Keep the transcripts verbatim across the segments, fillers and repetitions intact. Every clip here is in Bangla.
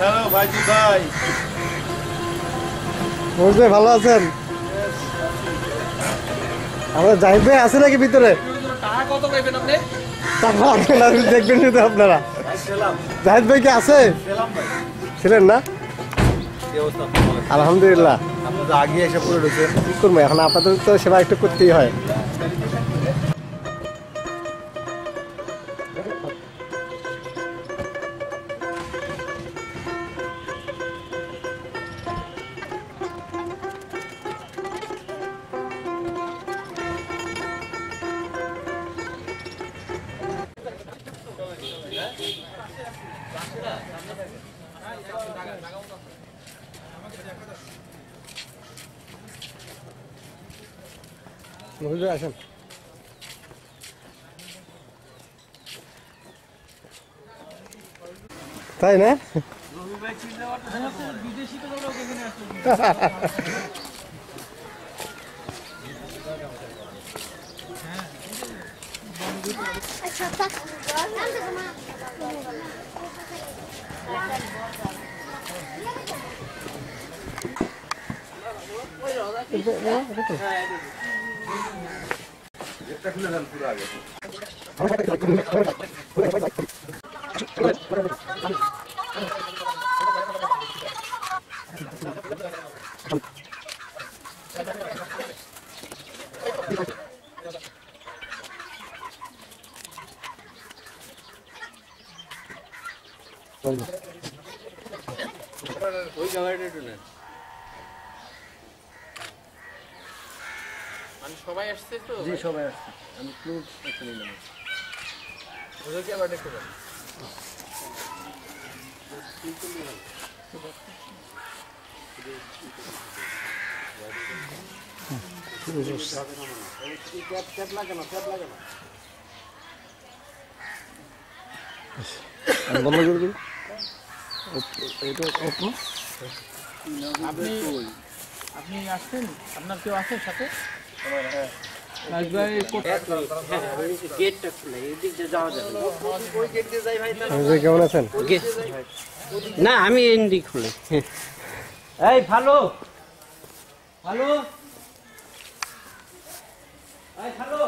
Hello, Bhaiji bhai. Mujhe bhalo achen. Amra jaibe ache naki bhitore? Taka koto kaiben apni? Taka apnara dekhben to apnara. Assalam. Jahid bhai ki ache? Assalam bhai. Chilen na? Ki obostha? Alhamdulillah. Amra age eshe pore roche. Ki korbo ekhon apader to seba ekটু kortei hoy. Mujhe aasam. Tay na? আমি সবাই আসছে তো জি সবাই আসছে আমি ক্লুজ একটা নিলাম ওদের কি আবার দেখতে পারি ট্যাপ ট্যাপ লাগে না ট্যাপ লাগে না আমি বন্ধ করে দিই এটা ওপো আপনি আপনি আসছেন আপনার কেউ আছে সাথে आज भाई गेट तक नहीं दिख जाओ जाओ कोई गेट दे जाए भाई ना क्या बोला सन ना हम ही इन दिख खुले ऐ फालो फालो ऐ फालो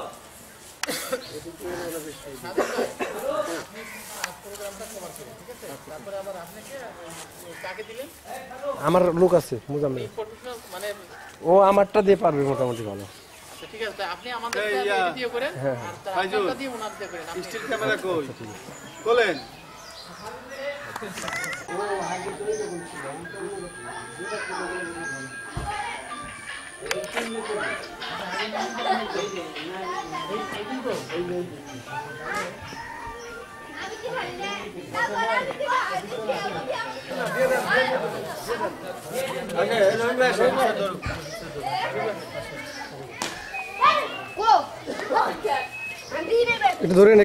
আমার লোক আছে মুজাম্মেল মানে ও আমারটা দিয়ে পারবে মোটামুটি ভালো ঠিক আছে আপনি আমাদের ভিডিও করেন আর তারটা দিয়ে উনাতে করেন আপনি স্টিল ক্যামেরা কই বলেন ও আগে তো এটা বলছিলাম এটা ধরে নে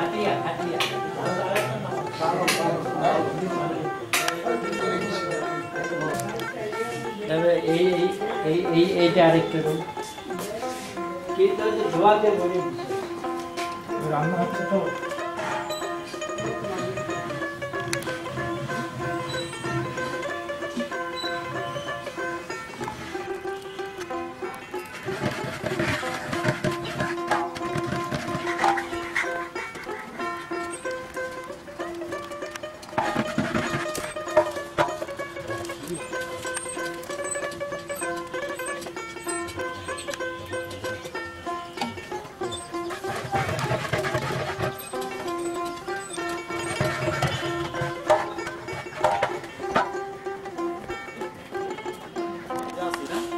Atria, Atria. এই এইটা আরেকটা রুম কিন্তু যে ধোয়াতে মনে হচ্ছে রান্না হচ্ছে তো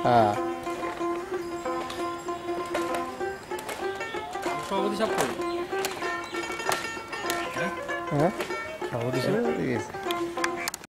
¿Eh? ¿Eh? ¿Eh?